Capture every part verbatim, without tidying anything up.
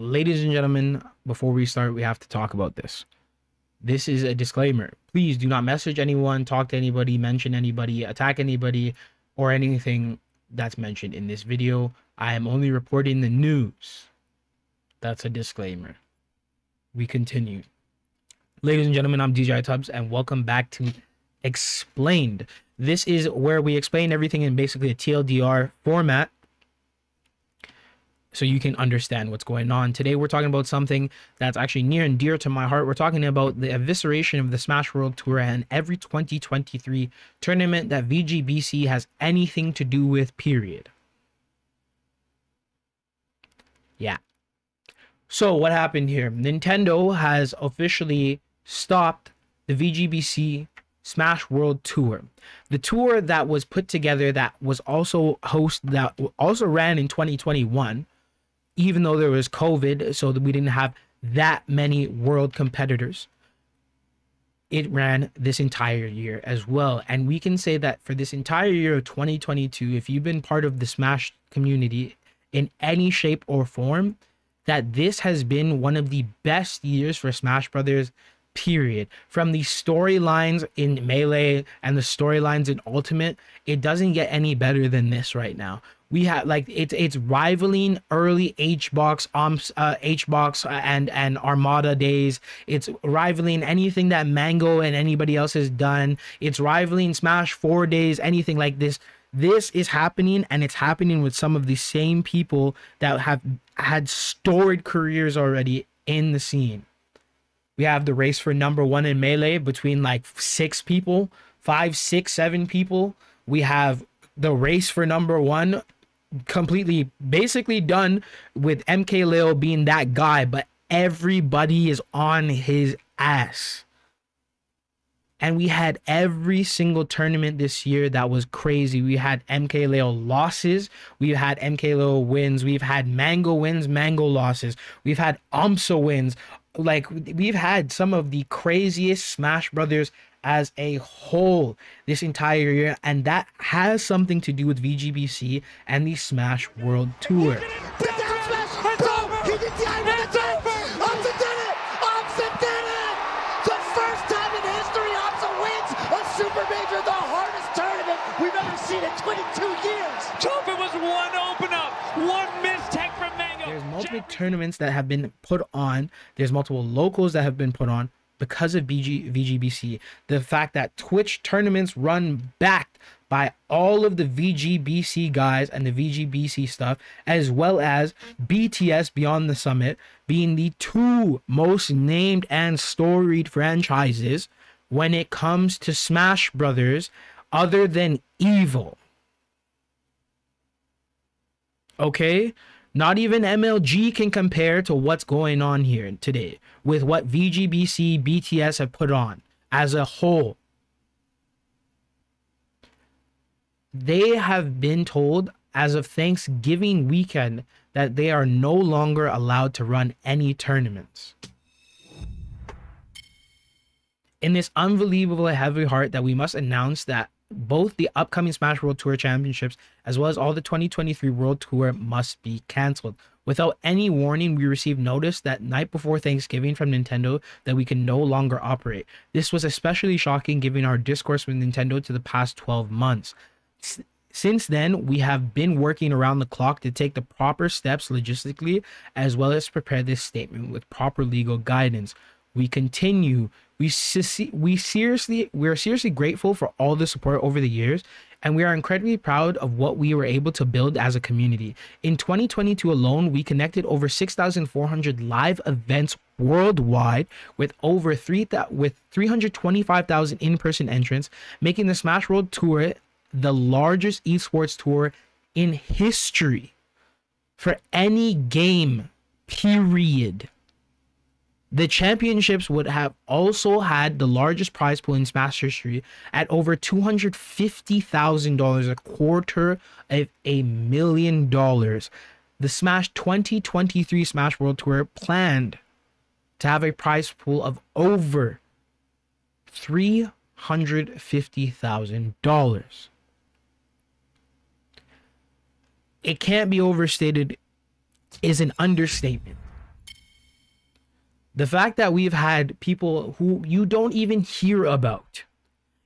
Ladies and gentlemen, before we start, we have to talk about this. This is a disclaimer. Please do not message anyone, talk to anybody, mention anybody, attack anybody, or anything that's mentioned in this video. I am only reporting the news. That's a disclaimer. We continue. Ladies and gentlemen, I'm D J iTubz, and welcome back to Explained. This is where we explain everything in basically a T L D R format, so you can understand what's going on. Today we're talking about something that's actually near and dear to my heart. We're talking about the evisceration of the Smash World Tour and every twenty twenty-three tournament that V G B C has anything to do with, period. Yeah. So what happened here? Nintendo has officially stopped the V G B C Smash World Tour, the tour that was put together, that was also host that also ran in twenty twenty-one, even though there was COVID, so that we didn't have that many world competitors. It ran this entire year as well, and we can say that for this entire year of twenty twenty-two, if you've been part of the Smash community in any shape or form, that this has been one of the best years for Smash Brothers. Period. From the storylines in Melee and the storylines in Ultimate, it doesn't get any better than this right now. We have like it's it's rivaling early H box, Umso, uh, H box and and Armada days. It's rivaling anything that Mango and anybody else has done. It's rivaling Smash four days, anything like this. This is happening, and it's happening with some of the same people that have had storied careers already in the scene. We have the race for number one in Melee between like six people, five, six, seven people. We have the race for number one completely basically done with MKLeo being that guy, but everybody is on his ass. And we had every single tournament this year that was crazy. We had MKLeo losses. We've had MKLeo wins. We've had Mango wins, Mango losses. We've had Umso wins. Like, we've had some of the craziest Smash Brothers as a whole this entire year, and that has something to do with V G B C and the Smash World Tour. It's over! It's over! Opsa did it! Opsa did it! The first time in history Opsa wins a Super Major, the hardest tournament we've ever seen in twenty-two years! It was one open up, one mistake from Mango. There's multiple tournaments that have been put on. There's multiple locals that have been put on because of V G B C. The fact that Twitch tournaments run backed by all of the V G B C guys and the V G B C stuff, as well as B T S Beyond the Summit being the two most named and storied franchises when it comes to Smash Brothers, other than EVO. Okay? Not even M L G can compare to what's going on here today with what V G B C, B T S have put on as a whole. They have been told as of Thanksgiving weekend that they are no longer allowed to run any tournaments. In this unbelievable heavy heart that we must announce that both the upcoming Smash World Tour Championships as well as all the twenty twenty-three World Tour must be cancelled. Without any warning, we received notice that night before Thanksgiving from Nintendo that we can no longer operate. This was especially shocking given our discourse with Nintendo to the past twelve months. S Since then, we have been working around the clock to take the proper steps logistically as well as prepare this statement with proper legal guidance. We continue. We we seriously we are seriously grateful for all the support over the years, and we are incredibly proud of what we were able to build as a community. In twenty twenty-two alone, we connected over six thousand four hundred live events worldwide, with over three with three hundred twenty-five thousand in-person entrants, making the Smash World Tour the largest esports tour in history for any game. Period. The championships would have also had the largest prize pool in Smash history at over two hundred fifty thousand dollars, a quarter of a million dollars. The Smash twenty twenty-three Smash World Tour planned to have a prize pool of over three hundred fifty thousand dollars. It can't be overstated, is an understatement. the fact that we've had people who you don't even hear about,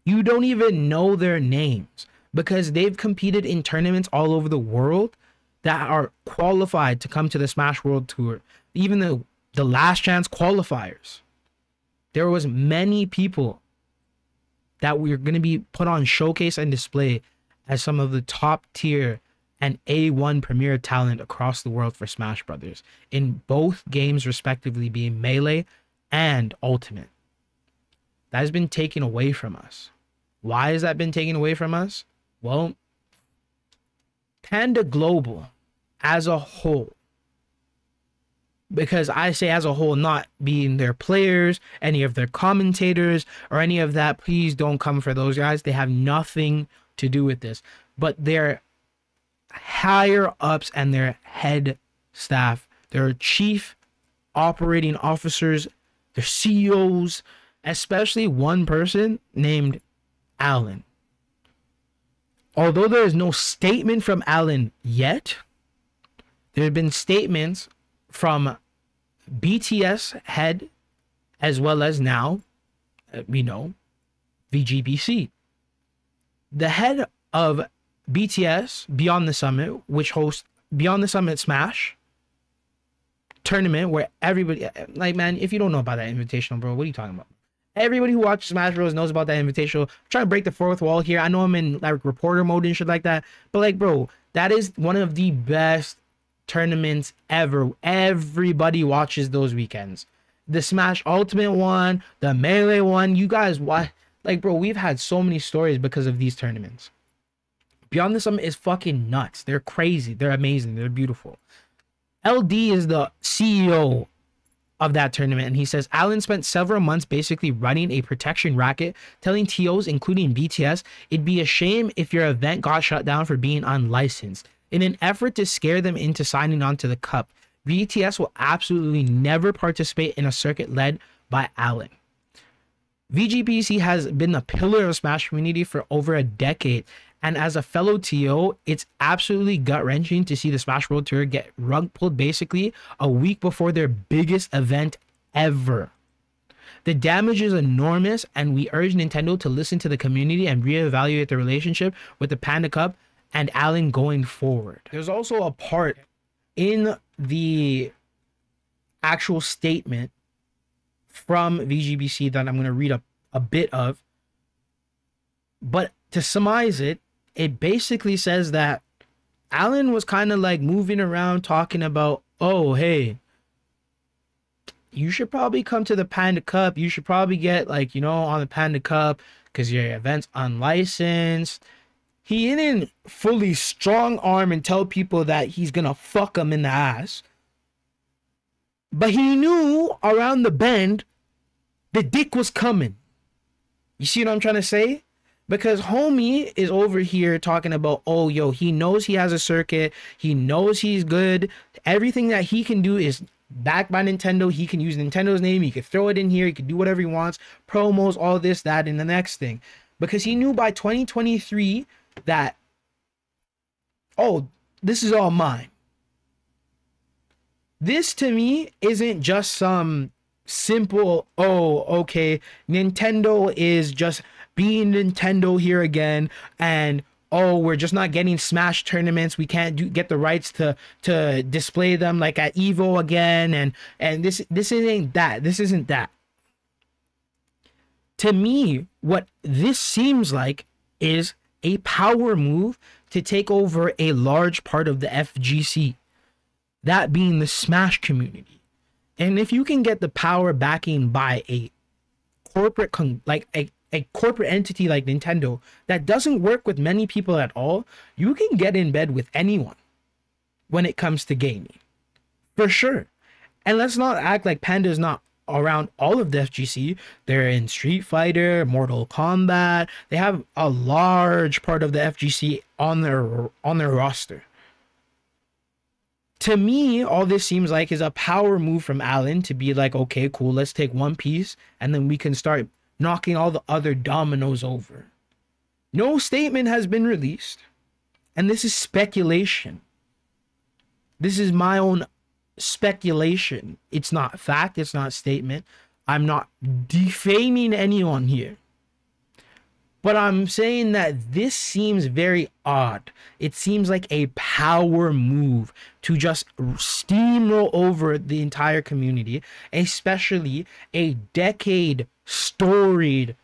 you don't even know their names, because they've competed in tournaments all over the world that are qualified to come to the Smash World Tour. Even the, the Last Chance qualifiers, there was many people that we're going to be put on showcase and display as some of the top tier and A one premier talent across the world for Smash Brothers in both games respectively, being Melee and Ultimate. That has been taken away from us. Why has that been taken away from us? Well, Panda Global as a whole, because I say as a whole, not being their players, any of their commentators, or any of that. Please don't come for those guys. They have nothing to do with this. But their higher ups and their head staff, their chief operating officers, their C E Os, especially one person named Alan. Although there is no statement from Alan yet, there have been statements from B T S head, as well as now, we know, V G B C. The head of B T S, Beyond the Summit, which hosts Beyond the Summit Smash tournament, where everybody, like, man, if you don't know about that invitational, bro, what are you talking about? Everybody who watches Smash Bros knows about that invitational. I'm trying to break the fourth wall here. I know I'm in like reporter mode and shit like that, but like, bro, that is one of the best tournaments ever. Everybody watches those weekends. The Smash Ultimate one, the Melee one, you guys watch. Like, bro, we've had so many stories because of these tournaments. Beyond the Summit is fucking nuts. They're crazy. They're amazing. They're beautiful. L D is the C E O of that tournament, and he says Alan spent several months basically running a protection racket, telling T Os, including B T S, it'd be a shame if your event got shut down for being unlicensed. In an effort to scare them into signing on to the cup, B T S will absolutely never participate in a circuit led by Alan. V G B C has been the pillar of Smash community for over a decade, and as a fellow T O, it's absolutely gut-wrenching to see the Smash World Tour get rug pulled basically a week before their biggest event ever. The damage is enormous, and we urge Nintendo to listen to the community and reevaluate the relationship with the Panda Cup and Alan going forward. There's also a part in the actual statement from V G B C that I'm going to read a, a bit of, but to surmise it, it basically says that Alan was kind of like moving around talking about, oh, hey, you should probably come to the Panda Cup. You should probably get, like, you know, on the Panda Cup because your event's unlicensed. He didn't fully strong arm and tell people that he's going to fuck them in the ass. But he knew around the bend, the dick was coming. You see what I'm trying to say? Because homie is over here talking about, oh, yo, he knows he has a circuit. He knows he's good. Everything that he can do is backed by Nintendo. He can use Nintendo's name. He can throw it in here. He can do whatever he wants. Promos, all this, that, and the next thing. Because he knew by twenty twenty-three that, oh, this is all mine. This to me isn't just some simple, oh, okay, Nintendo is just being Nintendo here again, and oh, we're just not getting Smash tournaments, we can't do, get the rights to to display them like at E V O again, and and this this isn't that this isn't that to me. What this seems like is a power move to take over a large part of the F G C, that being the Smash community. And if you can get the power backing by a corporate con like a a corporate entity like Nintendo that doesn't work with many people at all, you can get in bed with anyone when it comes to gaming, for sure. And let's not act like Panda's not around all of the F G C. They're in Street Fighter, Mortal Kombat. They have a large part of the F G C on their on their roster. To me, all this seems like is a power move from Alan to be like, okay, cool, let's take one piece and then we can start knocking all the other dominoes over. No statement has been released, and this is speculation. This is my own speculation. It's not fact. It's not statement. I'm not defaming anyone here. But I'm saying that this seems very odd. It seems like a power move to just steamroll over the entire community, especially a decade storied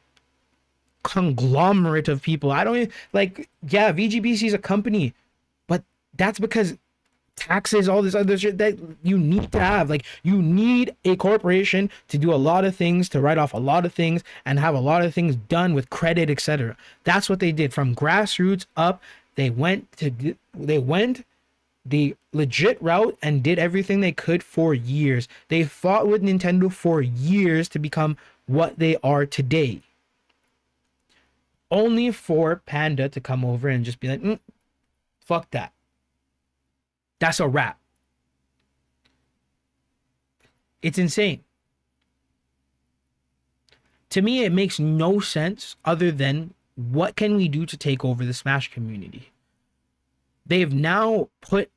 conglomerate of people. I don't even, like, yeah, V G B C is a company, but that's because taxes, all this other shit that you need to have. Like, you need a corporation to do a lot of things, to write off a lot of things, and have a lot of things done with credit, et cetera. That's what they did from grassroots up. They went to they went the legit route and did everything they could for years. They fought with Nintendo for years to become what they are today. Only for Panda to come over and just be like, mm, "Fuck that." That's a wrap. It's insane. To me, it makes no sense other than what can we do to take over the Smash community? They've now put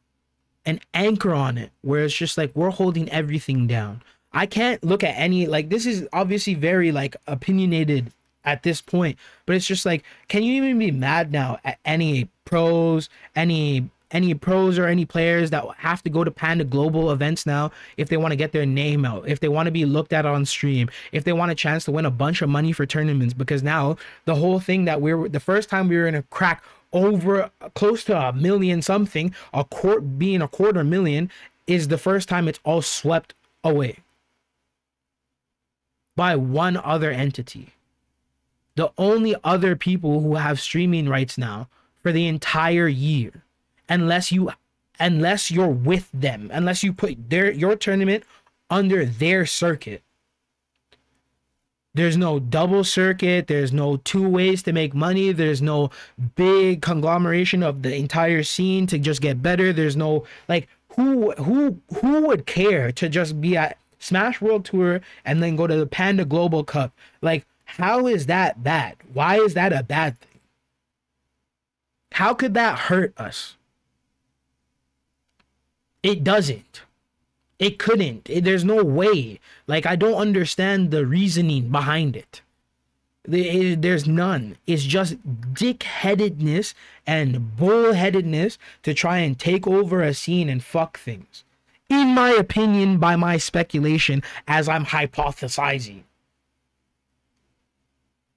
an anchor on it where it's just like, we're holding everything down. I can't look at any, like, this is obviously very, like, opinionated at this point, but it's just like, can you even be mad now at any pros, any... any pros or any players that have to go to Panda Global events now if they want to get their name out, if they want to be looked at on stream, if they want a chance to win a bunch of money for tournaments? Because now the whole thing that we were, the first time we were in a crack over close to a million something, a court being a quarter million, is the first time it's all swept away by one other entity. The only other people who have streaming rights now for the entire year. Unless you, unless you're with them, unless you put their your tournament under their circuit. There's no double circuit. There's no two ways to make money. There's no big conglomeration of the entire scene to just get better. There's no, like, who who who would care to just be at Smash World Tour and then go to the Panda Global Cup? Like, how is that bad? Why is that a bad thing? How could that hurt us? It doesn't. It couldn't. It, there's no way. Like, I don't understand the reasoning behind it. There, there's none. It's just dickheadedness and bullheadedness to try and take over a scene and fuck things. In my opinion, by my speculation, as I'm hypothesizing.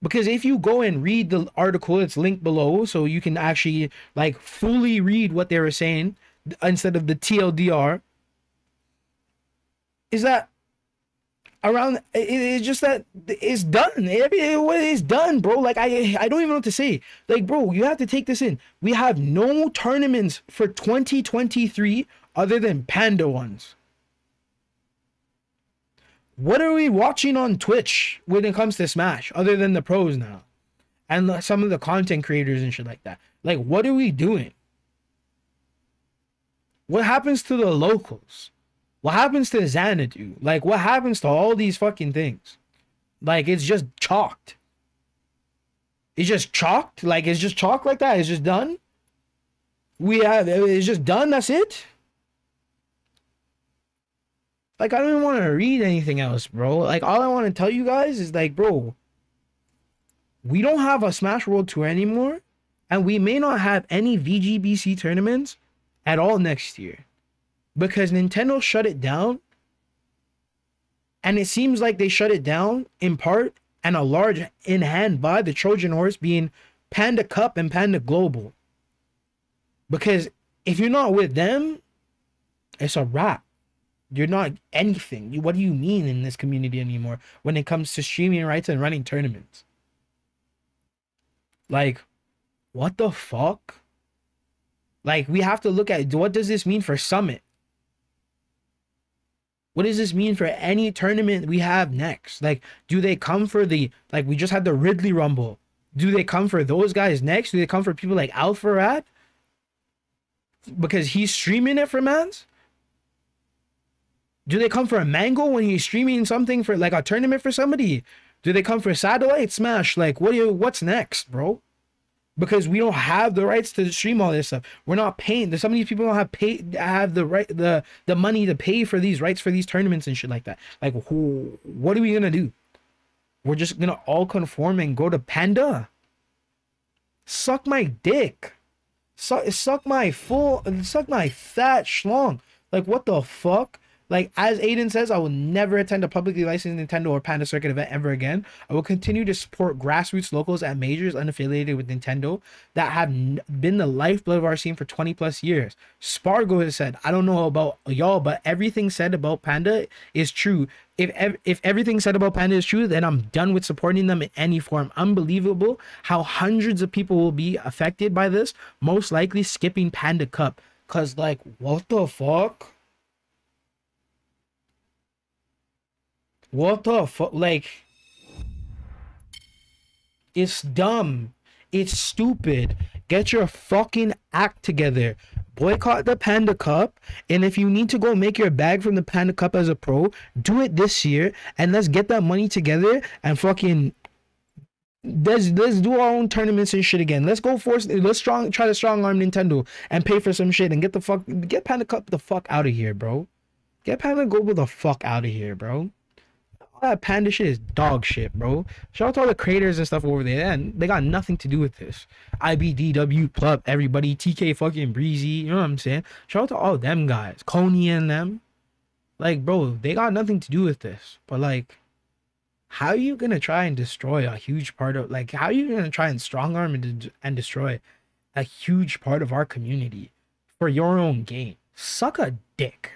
Because if you go and read the article, it's linked below, so you can actually, like, fully read what they were saying, instead of the T L D R, is that around, it's just that it's done. It's done, bro. Like, I, I don't even know what to say. Like, bro, you have to take this in. We have no tournaments for twenty twenty-three other than Panda ones. What are we watching on Twitch when it comes to Smash other than the pros now? And some of the content creators and shit like that. Like, what are we doing? What happens to the locals? What happens to Xanadu? Like, what happens to all these fucking things? Like, it's just chalked. It's just chalked? Like, it's just chalked like that? It's just done? We have... It's just done? That's it? Like, I don't even want to read anything else, bro. Like, all I want to tell you guys is, like, bro, we don't have a Smash World Tour anymore, and we may not have any V G B C tournaments at all next year because Nintendo shut it down, and it seems like they shut it down in part and a large in hand by the Trojan horse being Panda Cup and Panda Global, because if you're not with them, it's a wrap. You're not anything. You, what do you mean in this community anymore when it comes to streaming rights and running tournaments? Like, what the fuck? Like, we have to look at, what does this mean for Summit? What does this mean for any tournament we have next? Like, do they come for the, like, we just had the Ridley Rumble. Do they come for those guys next? Do they come for people like Alpharad? Because he's streaming it for mans? Do they come for a Mango when he's streaming something for, like, a tournament for somebody? Do they come for Satellite Smash? Like, what do you, what's next, bro? because we don't have the rights to stream all this stuff. We're not paying. There's some of these people don't have pay have the right the the money to pay for these rights for these tournaments and shit like that. Like, who, what are we gonna do? We're just gonna all conform and go to Panda. Suck my dick. Suck suck my full suck my fat schlong. Like, what the fuck? Like, as Aiden says, I will never attend a publicly licensed Nintendo or Panda Circuit event ever again. I will continue to support grassroots locals at majors unaffiliated with Nintendo that have been the lifeblood of our scene for twenty plus years. Spargo has said, I don't know about y'all, but everything said about Panda is true. If, ev if everything said about Panda is true, then I'm done with supporting them in any form. Unbelievable how hundreds of people will be affected by this, most likely skipping Panda Cup. Because, like, what the fuck? What the fuck? Like, it's dumb. It's stupid. Get your fucking act together. Boycott the Panda Cup. And if you need to go make your bag from the Panda Cup as a pro, do it this year. And let's get that money together and fucking... Let's, let's do our own tournaments and shit again. Let's go force... Let's strong, try to strong arm Nintendo and pay for some shit and get the fuck... Get Panda Cup the fuck out of here, bro. Get Panda Global the fuck out of here, bro. That Panda shit is dog shit, bro. Shout out to all the creators and stuff over there, and they got nothing to do with this. I B D W P L U P, everybody, T K, fucking Breezy, you know what I'm saying? Shout out to all them guys, Coney and them. Like, bro, they got nothing to do with this. But, like, how are you gonna try and destroy a huge part of, like, how are you gonna try and strong arm and, and destroy a huge part of our community for your own game? Suck a dick.